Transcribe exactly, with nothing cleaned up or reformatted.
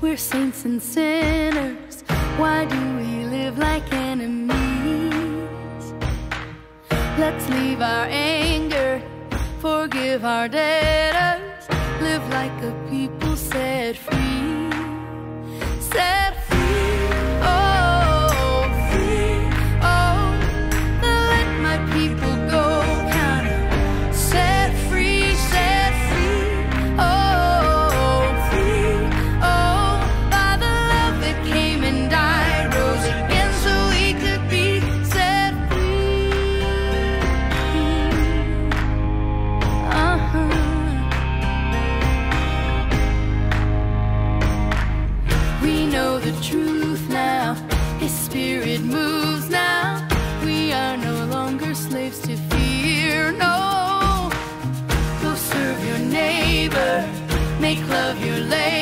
We're saints and sinners. Why do we live like enemies? Let's leave our anger, forgive our debtors, live like a people set free, set free, oh, free, oh, then let my people go, kind of set free, set free, oh, free, oh, by the love that came and died, rose again so we could be set free, uh-huh. The truth now, His Spirit moves now. We are no longer slaves to fear, no. Go serve your neighbor, make love your labor.